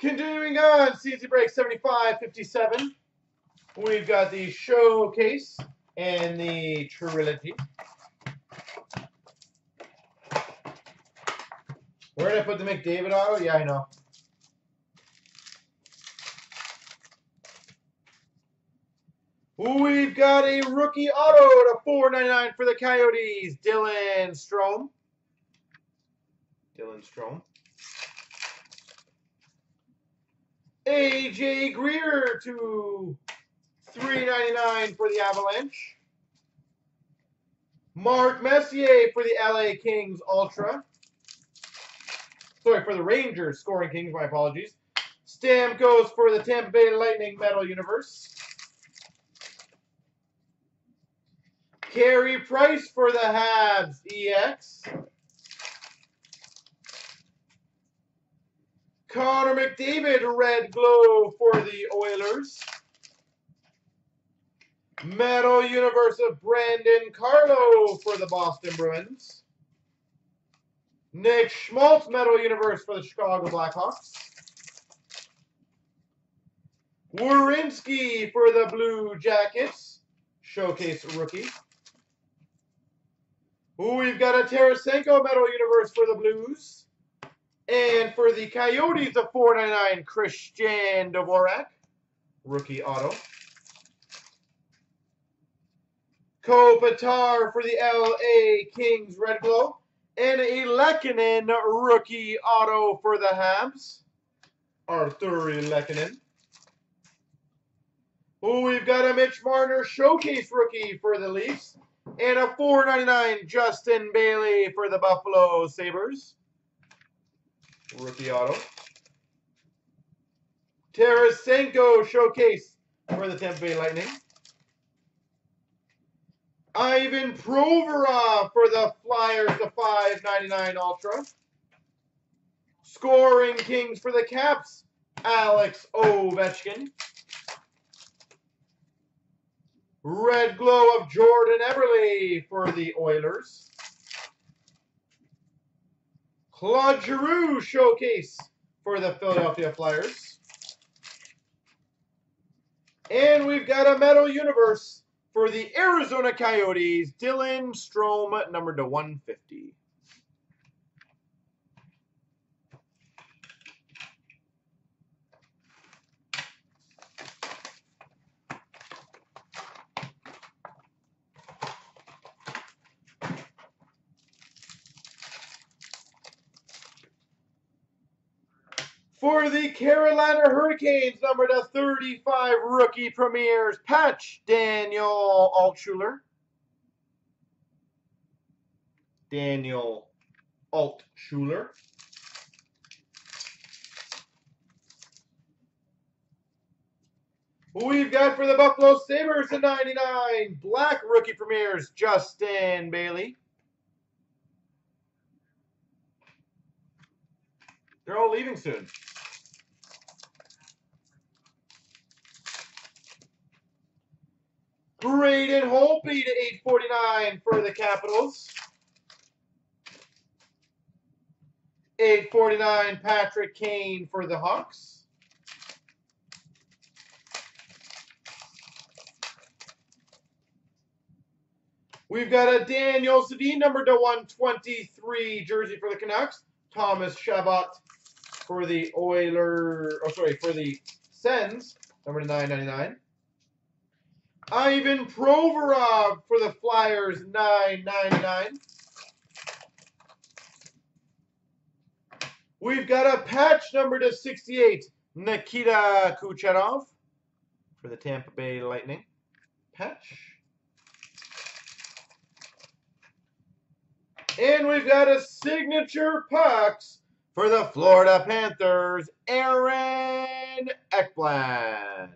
Continuing on, CZ Break 75-57, we've got the Showcase and the Trilogy. Where did I put the McDavid auto? Yeah, I know. We've got a rookie auto to $4.99 for the Coyotes, Dylan Strome. AJ Greer to $3.99 for the Avalanche. Mark Messier for the LA Kings Ultra. Sorry, for the Rangers Scoring Kings, my apologies. Stamkos for the Tampa Bay Lightning Metal Universe. Carey Price for the Habs EX. Connor McDavid, Red Glow for the Oilers. Metal Universe of Brandon Carlo for the Boston Bruins. Nick Schmaltz, Metal Universe for the Chicago Blackhawks. Werenski for the Blue Jackets, Showcase Rookie. We've got a Tarasenko, Metal Universe for the Blues. And for the Coyotes, a $4.99 Christian Dvorak, rookie auto. Kopitar for the LA Kings Red Glow. And a Lehkonen rookie auto for the Habs, Arthur Lehkonen. We've got a Mitch Marner Showcase rookie for the Leafs. And a $4.99 Justin Bailey for the Buffalo Sabres, rookie auto. Tarasenko Showcase for the Tampa Bay Lightning. Ivan Provorov for the Flyers to $5.99 Ultra. Scoring Kings for the Caps, Alex Ovechkin. Red Glow of Jordan Eberle for the Oilers. Claude Giroux Showcase for the Philadelphia Flyers. And we've got a Metal Universe for the Arizona Coyotes, Dylan Strome, numbered to 150. For the Carolina Hurricanes, number to 35, rookie premieres patch, Daniel Altschuler. We've got for the Buffalo Sabres the 99 black rookie premieres, Justin Bailey. They're all leaving soon. Braden Holtby to 849 for the Capitals. 849 Patrick Kane for the Hawks. We've got a Daniel Sedin number to 123 jersey for the Canucks. Thomas Chabot for the for the Sens, number to 999. Ivan Provorov for the Flyers, 999. We've got a patch number to 68, Nikita Kucherov for the Tampa Bay Lightning. Patch. And we've got a signature pucks for the Florida Panthers, Aaron Ekblad.